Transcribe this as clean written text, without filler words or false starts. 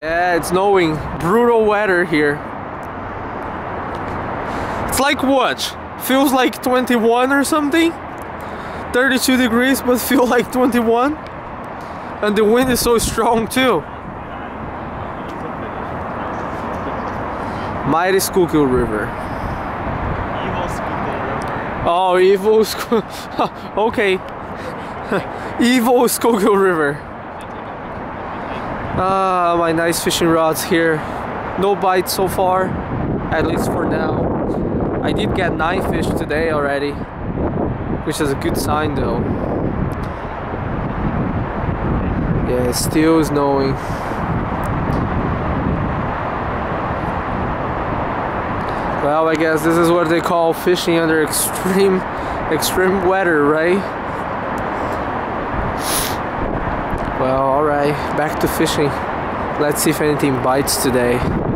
Yeah, it's snowing. Brutal weather here. It's like what? Feels like 21 or something? 32 degrees, but feel like 21. And the wind is so strong too. Mighty Schuylkill River. Evil Schuylkill River. Oh, evil Schuylkill. Okay. Evil Schuylkill River. Ah, my nice fishing rods here. No bites so far, at least for now. I did get 9 fish today already, which is a good sign though. Yeah, still snowing. Well, I guess this is what they call fishing under extreme weather, right? Well, alright, back to fishing. Let's see if anything bites today.